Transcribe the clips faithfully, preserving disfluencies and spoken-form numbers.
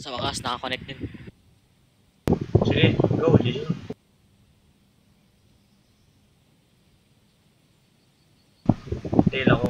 Sa wakas, nakakonect din. Sige, go, G G. Tail ako.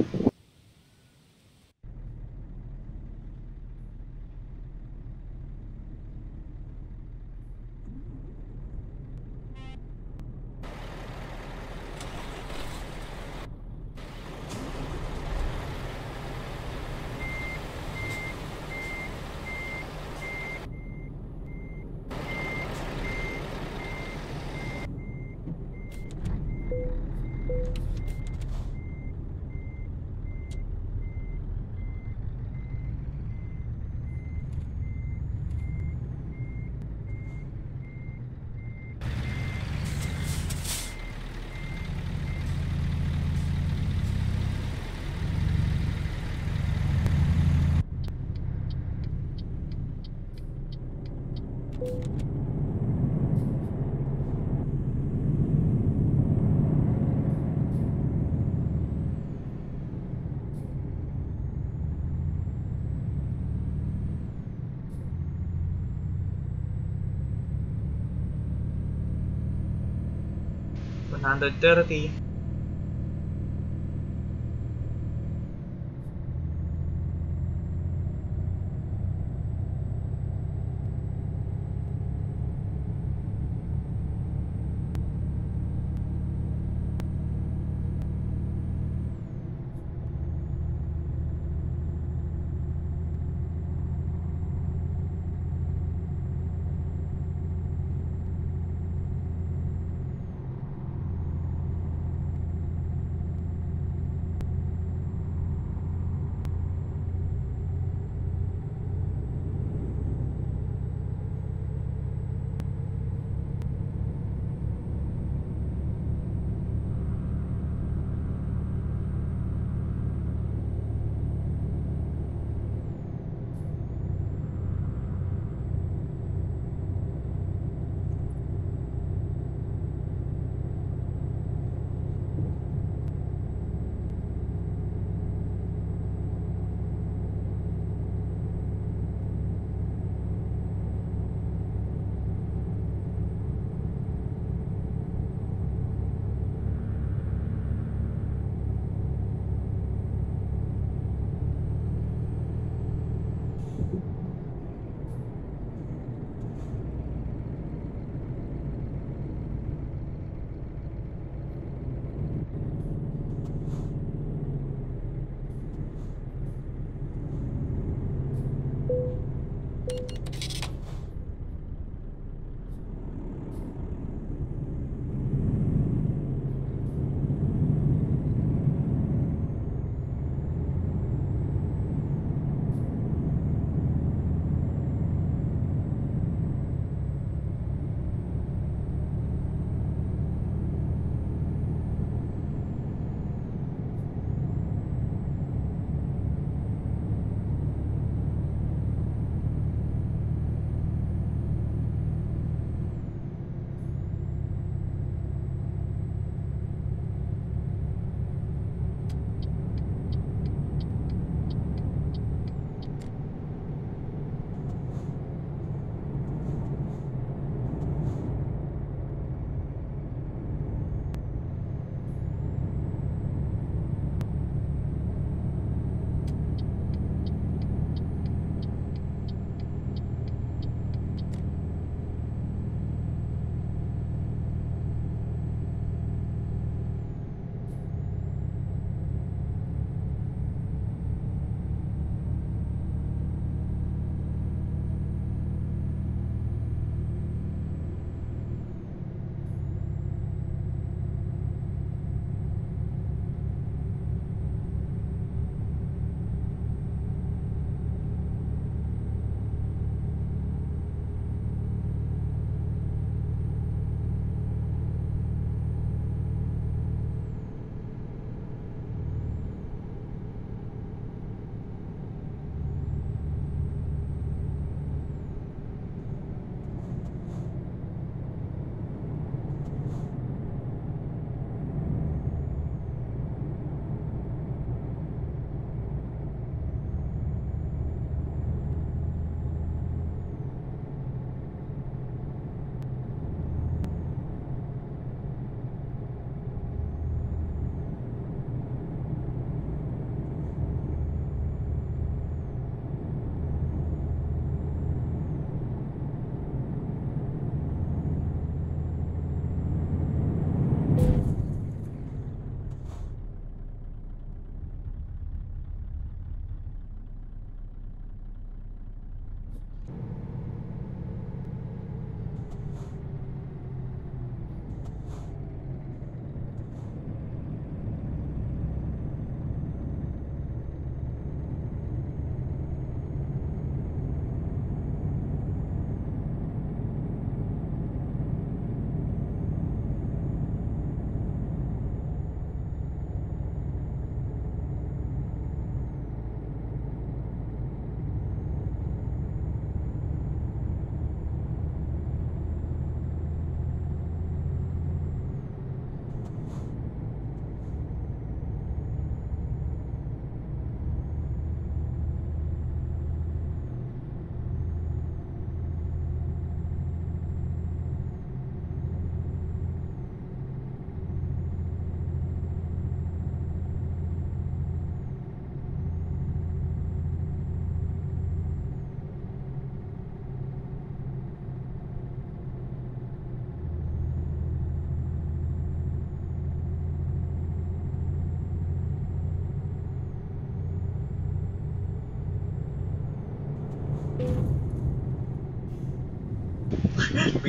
one thirty.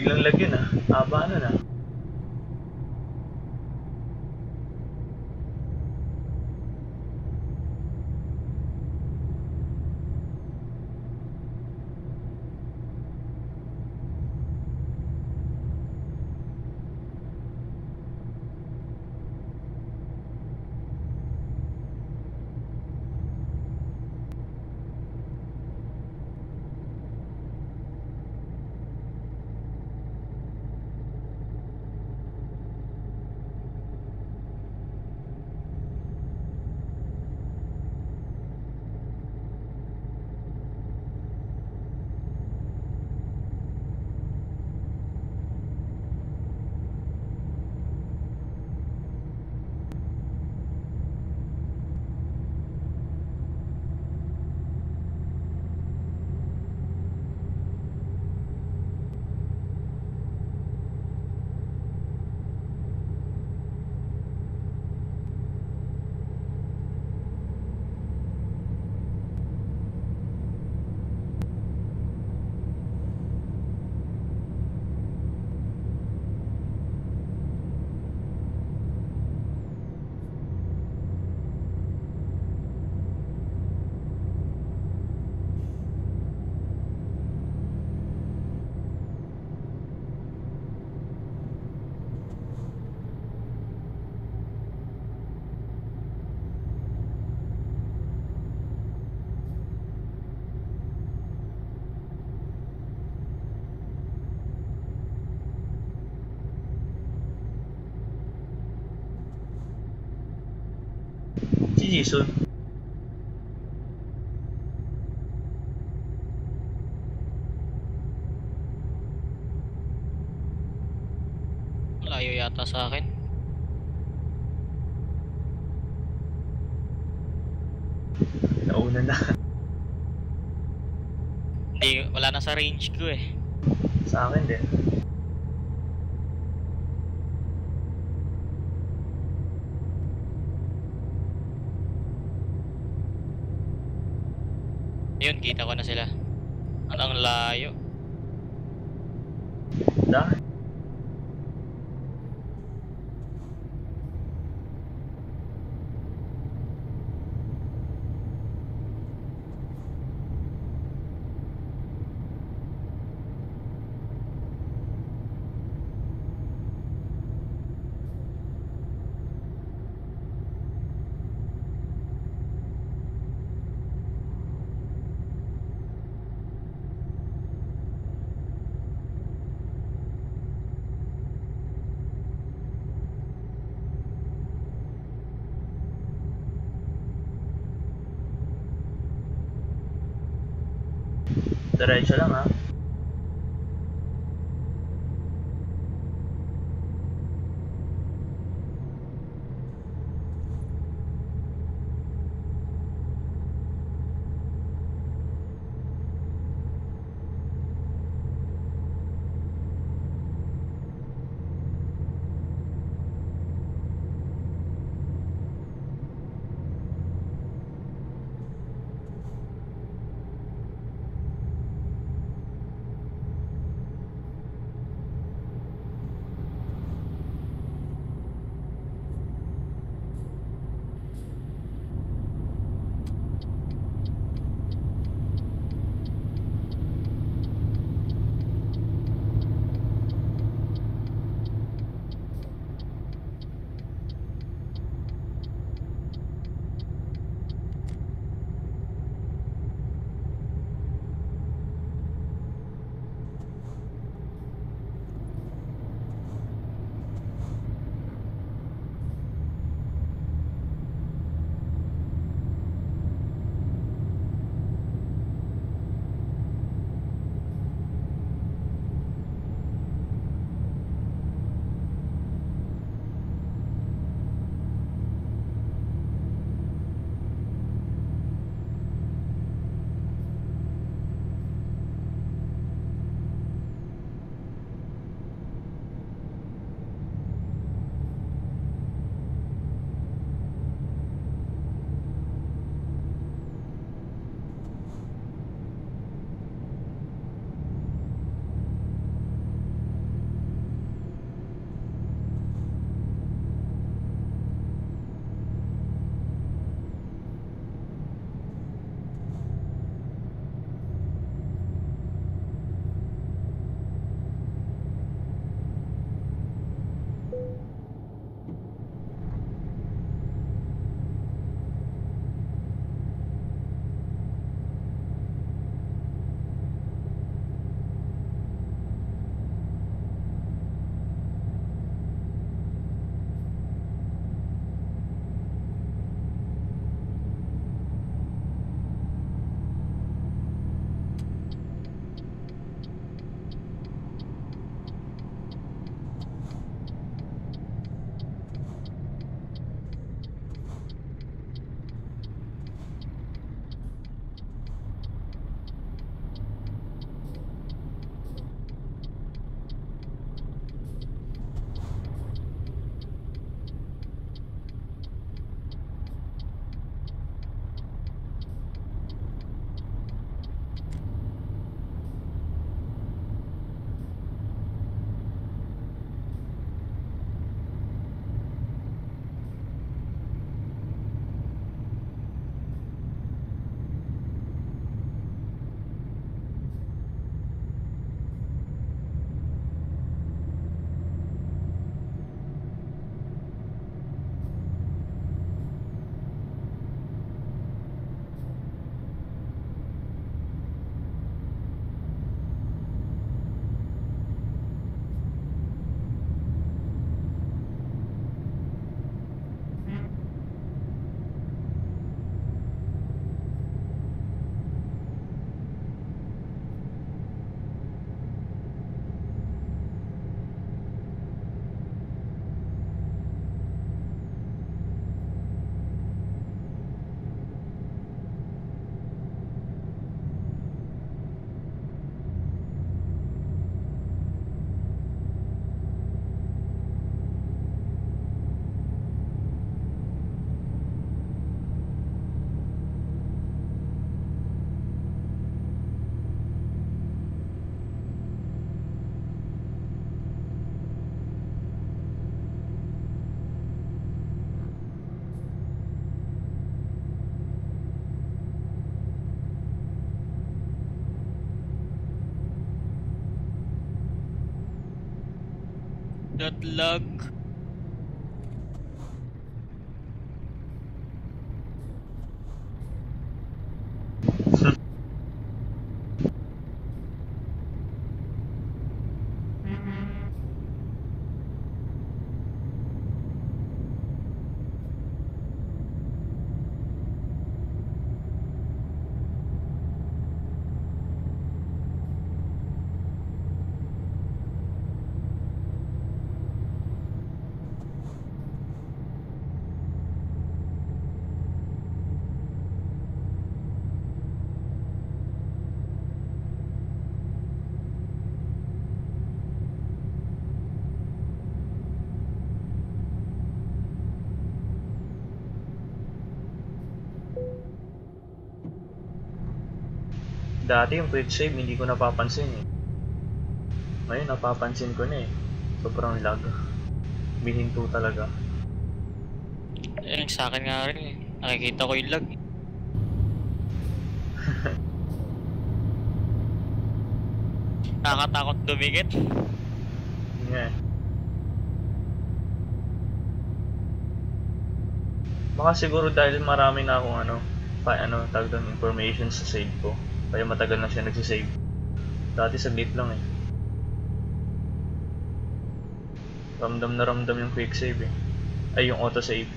biglang lagyan ah. Haba na na. Si Jason. Layo yata sa akin. Nauna na. Hindi, wala na sa range ko eh. Sa akin din. Yun, kita ko na sila. Ang layo. Dahil diretso lang ha. dot log. Dati yung quick save hindi ko napapansin eh. Ngayon napapansin ko na eh. Sobrang lag. Bihinto talaga. Eh sa akin nga rin eh. Nakikita ko yung lag. Nakakatakot dumikit. Yeah. Baka siguro dahil marami na akong ano, pa, ano, tag doon information sa save ko. Kaya matagal na siya nagsisave. Dati saglit lang eh. Ramdam na ramdam yung quick save eh. Ay, yung auto save.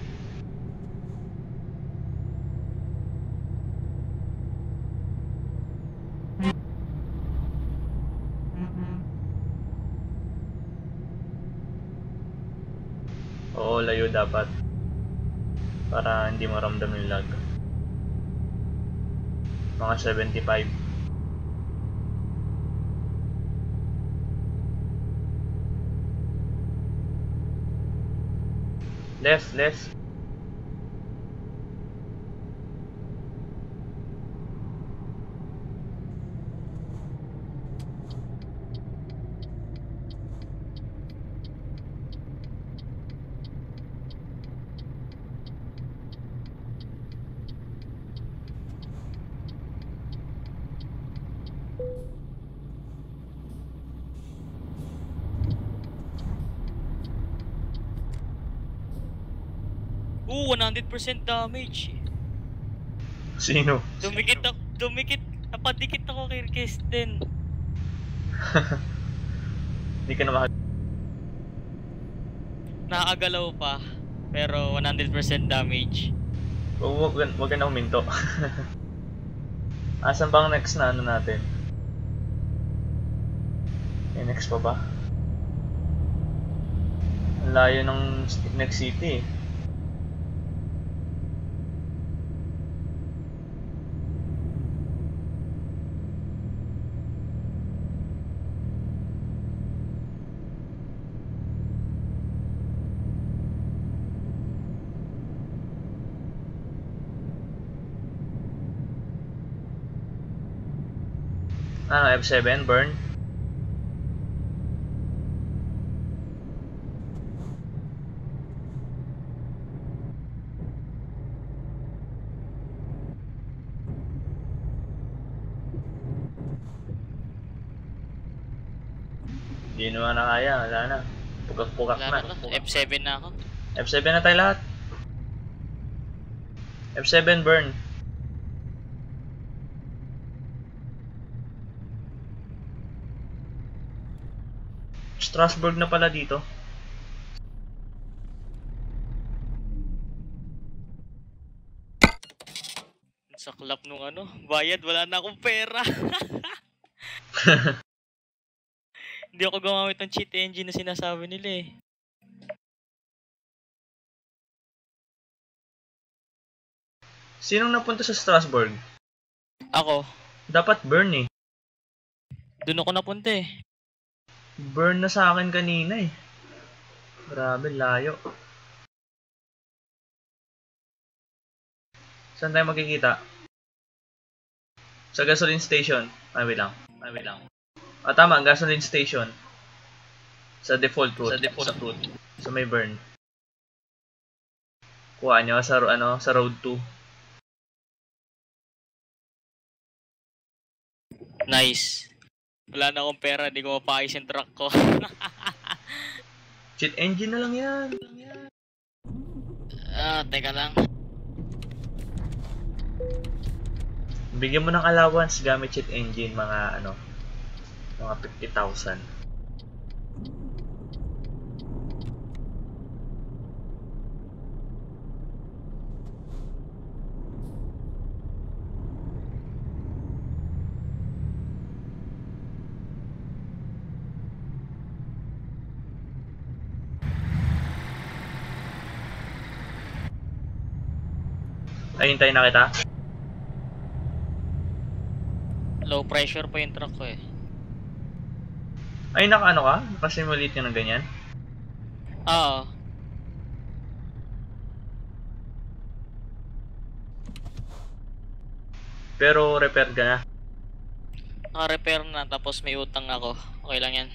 Oo, layo dapat. Para hindi maramdam yung lag. Mga seventy-five. Left, left. one hundred percent damage. Sino? Dumikit ako, dumikit, napadikit ako kay Kirsten. Hindi ka na mahal. Nakagalaw pa, pero one hundred percent damage. Huwag oh, ka na huminto. Asan bang next na ano natin? May next pa ba? Ang layo ng next city eh. Ano, F seven, burn. Hindi naman na kaya, wala na. Pukak-pukak na. F seven na ako. F seven na tayo lahat. F seven, burn. Strasbourg na pala dito. Sa klap nung ano, bayad, wala na akong pera. Hindi ako gumamit ng cheat engine na sinasabi nila eh. Sinong napunta sa Strasbourg? Ako. Dapat burn eh. Doon ako napunta eh. Burn na sa akin kanina eh. Grabe, layo. Saan tayo magkikita? Sa gasoline station. Ay, wait lang. Ay, wait lang. Ah, tama. Gasoline station. Sa default route. Sa default route. Sa may burn. Kuha nyo sa, ano, sa road two. Nice. Wala na akong pera, di ko mapakis yung truck ko. Cheat engine na lang yan. Ah, uh, teka lang. Bigyan mo ng allowance gamit cheat engine mga ano, mga fifty thousand. Ayun tayo na kita. Low pressure pa yung truck ko eh. Ay naka ano ka? Nakasimulate ka ng ganyan? Oo. Pero repair ka na? Naka-repair na tapos may utang ako. Okay lang yan.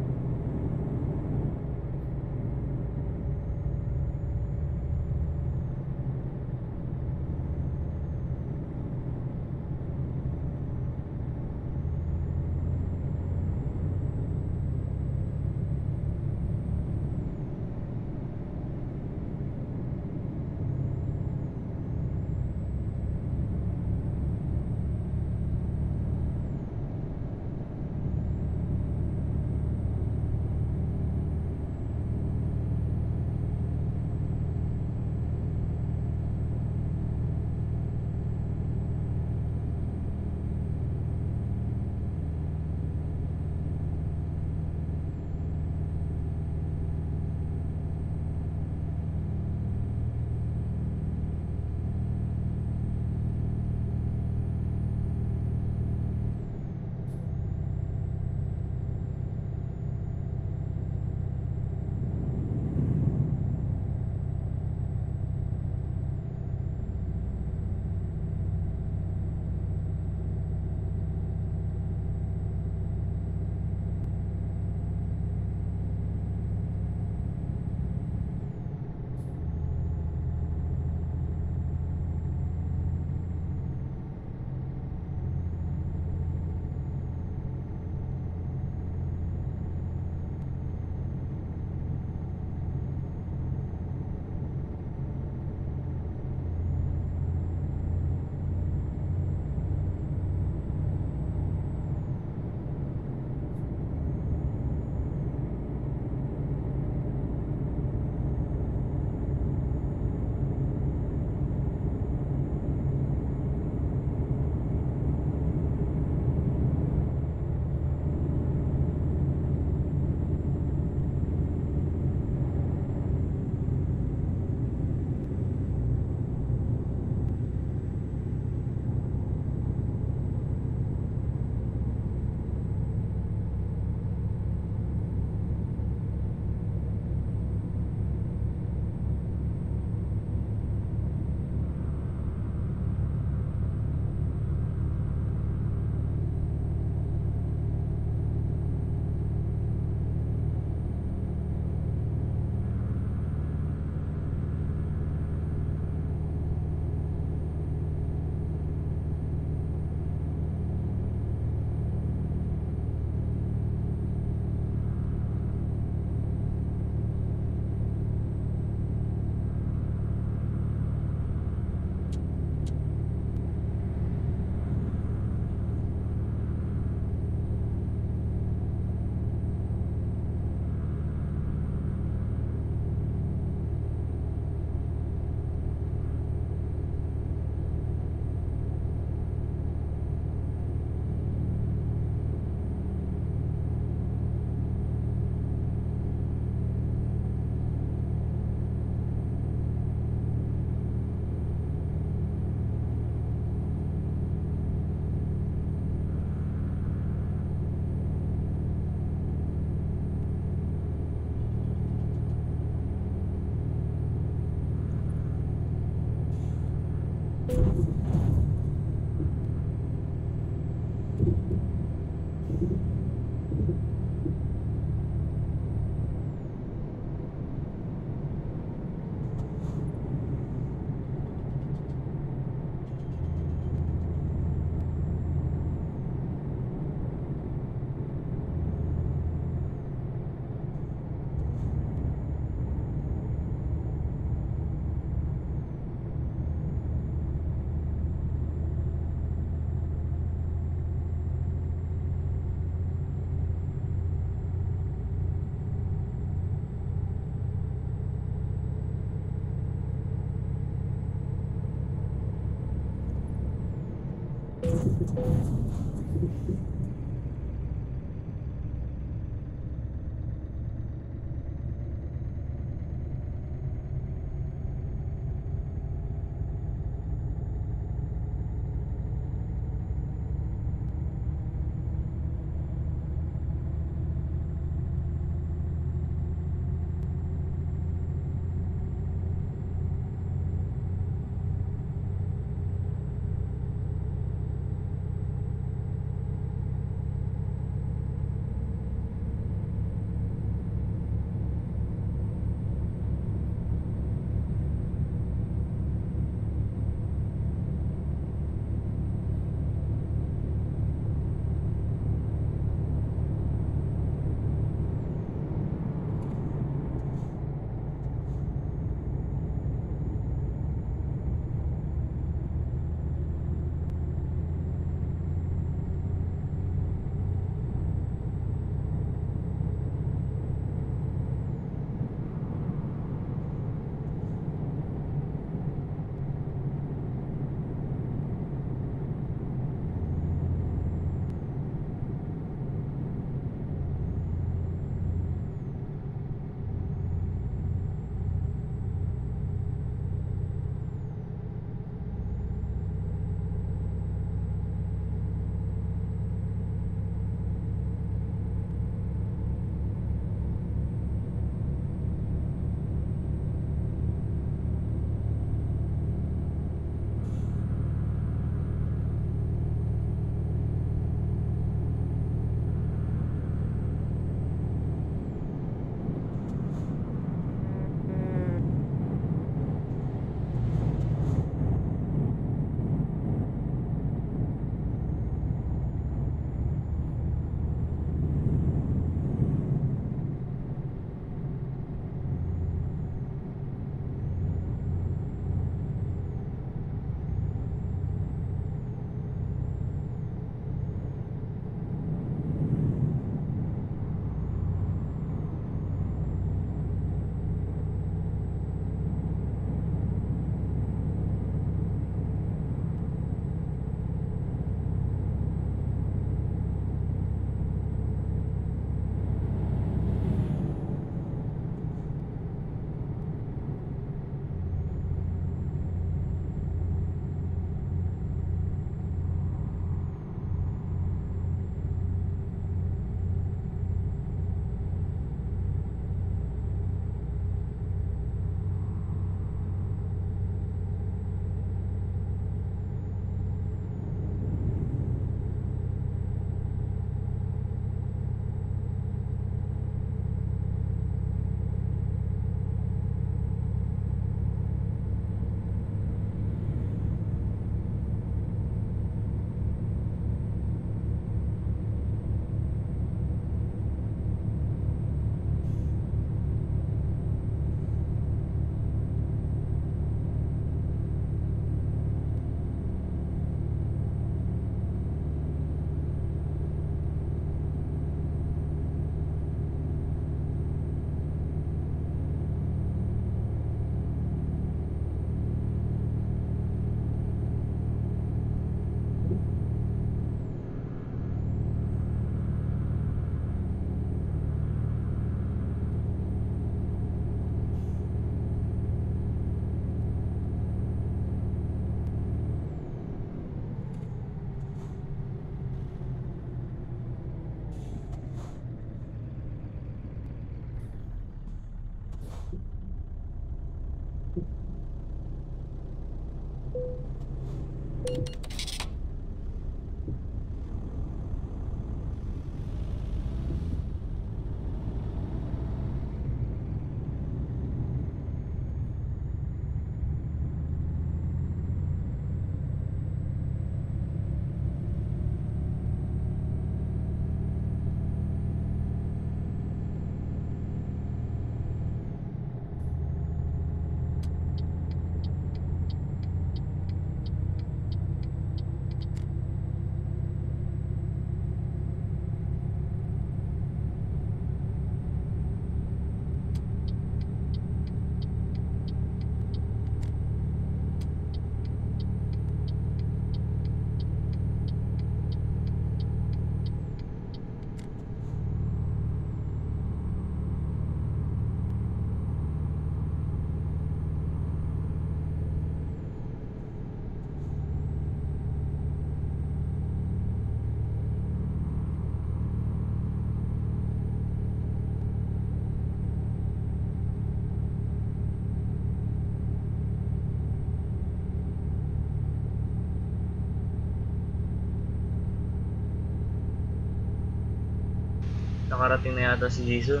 Nakarating na yata si Jason.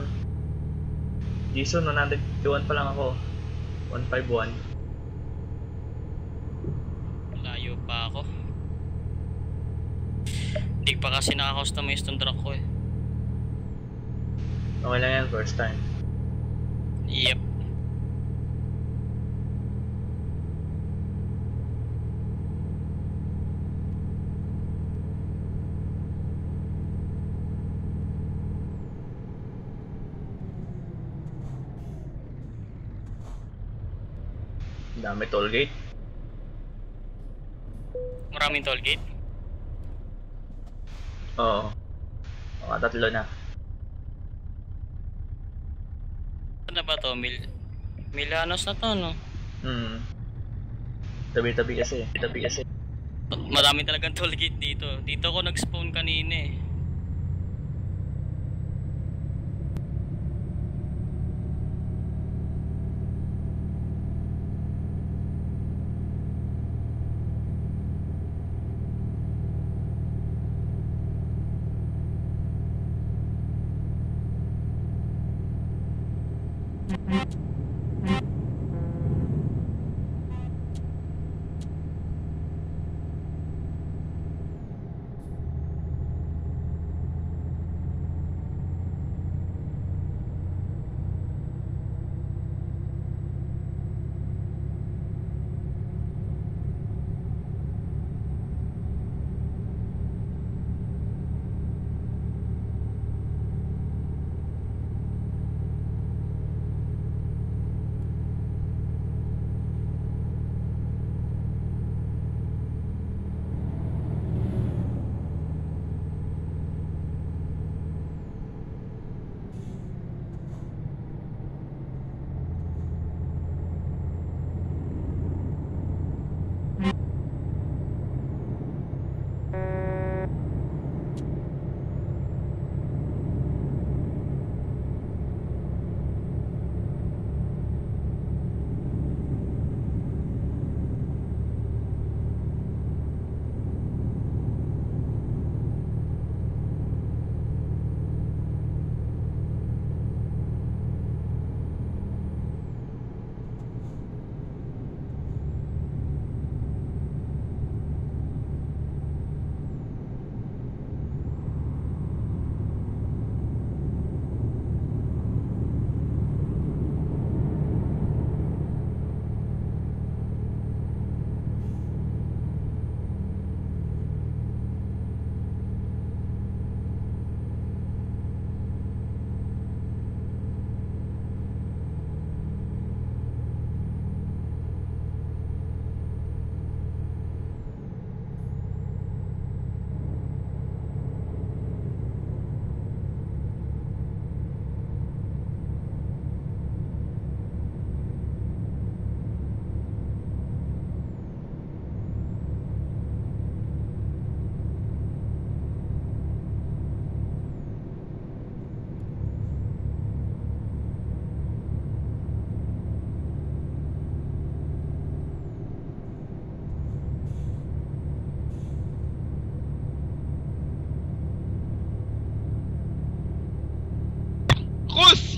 Jason, one fifty-one pa lang ako. one fifty-one. Malayo pa ako. Hindi pa kasi naka-customize tong truck ko eh. Okay lang yan, first time. Yep. Dami toll gate. Maraming toll gate? Oo. Mga tatlo na. Saan na ba to? Mil Milanos na to, no? Hmm. Tabi-tabi kasi. Tabi kasi. Maraming talagang toll gate dito. Dito ako nag-spawn kanina eh.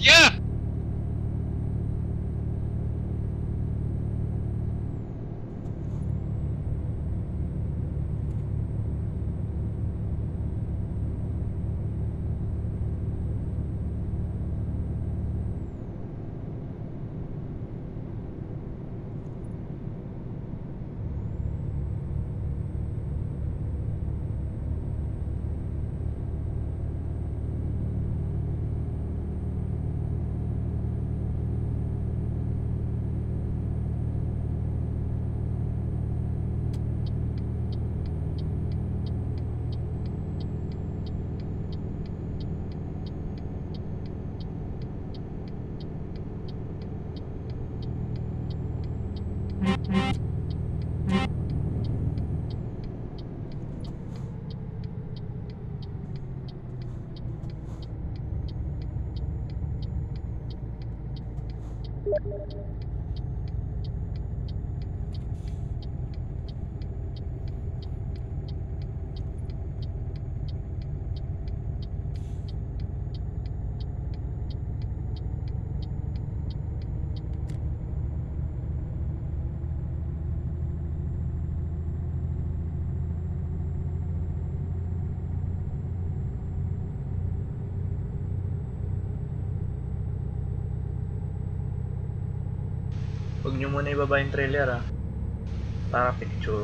Yeah! Huwag nyo muna ibaba yung trailer ah, para picture.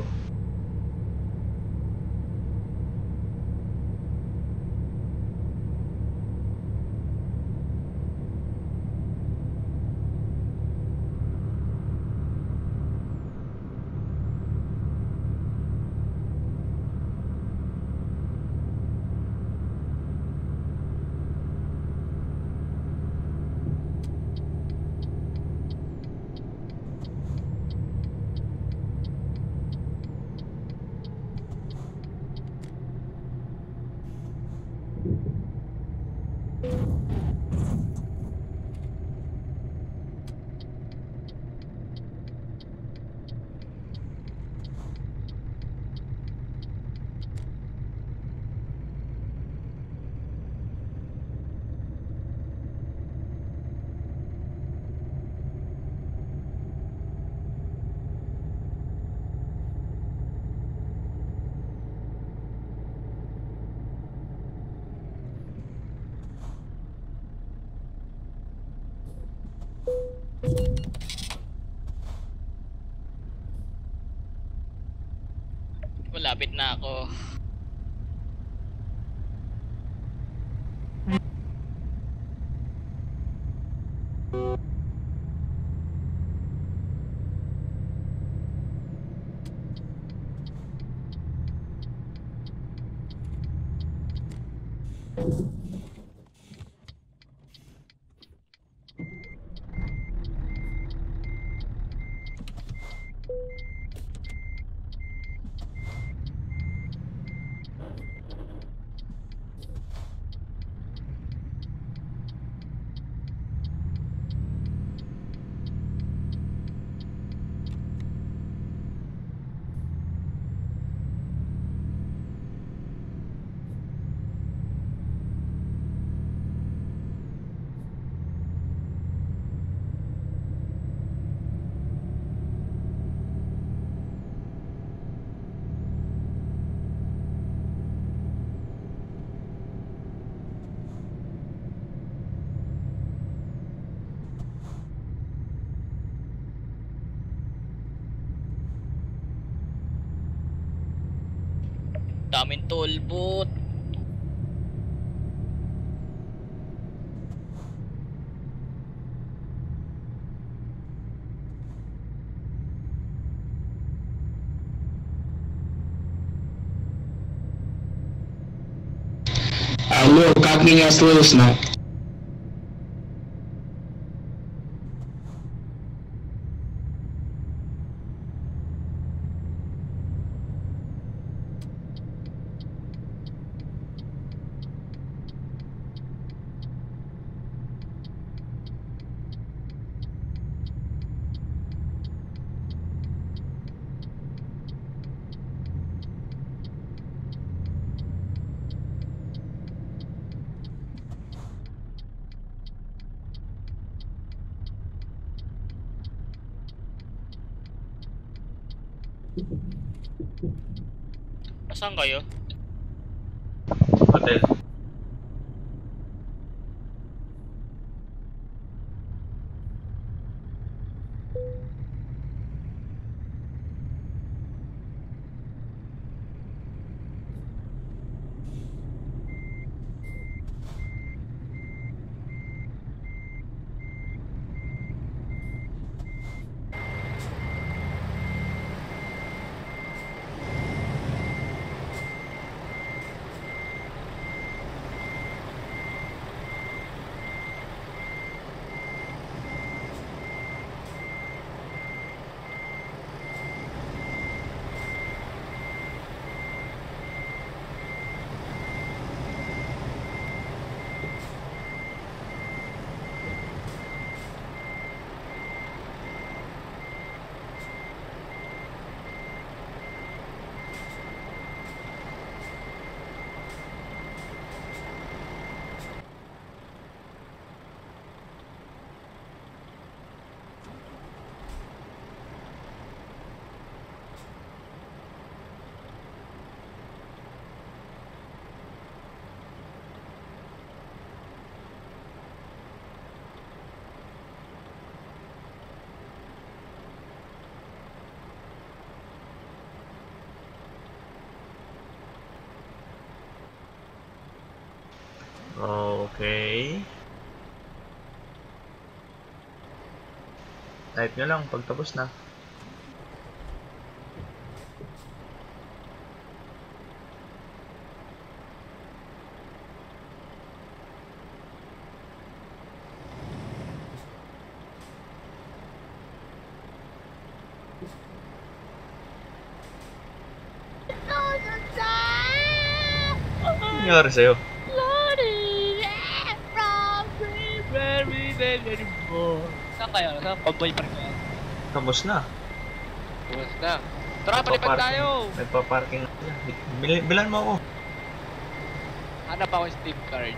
Malapit na ako. Daming tollbooth. Алло, как меня слышно? Saan kayo? Hotel. Okay. Type nyo lang pag tapos na. Nangyari sa'yo? Saan kayo? Saan? Pamboy park na yan? Tamos na. Tamos na. Tara, palipad tayo! Nagpa-parking na yan. Bilan mo ako. Hanap ako yung Steam card.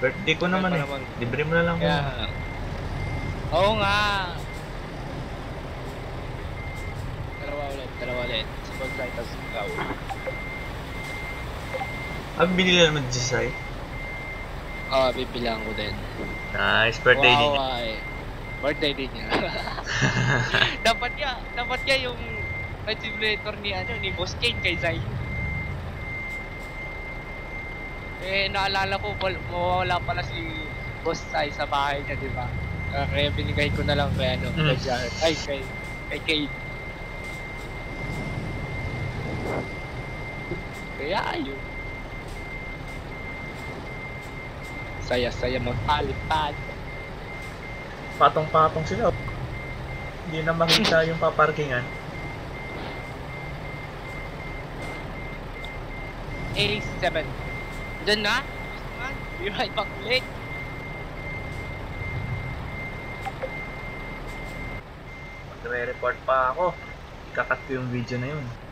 Birthday ko naman eh. Libre mo na lang ko. Oo nga! Dalawa ulit, dalawa ulit. Sa pag-try, tapos ikaw. Ah, binili na naman si Sai? Oo, bibilang ko din. Nice, birthday din niya. Birthday din niya. Dapat niya, dapat niya yung ride simulator ni ano, ni Boss Kane kay Sai. Eh, naalala ko, mawawala pala si Boss Sai sa bahay niya, di ba? Kaya binigay ko na lang kay ano, kay Jared. Ay, kay, kay Kane. Kaya ayun. Saya-saya magpalipad. Patong-patong sila. Hindi na makita yung paparkingan. eighty-seven. Diyan na? Be right back ulit. Magre-report pa ako. Ikakat ko yung video na yun.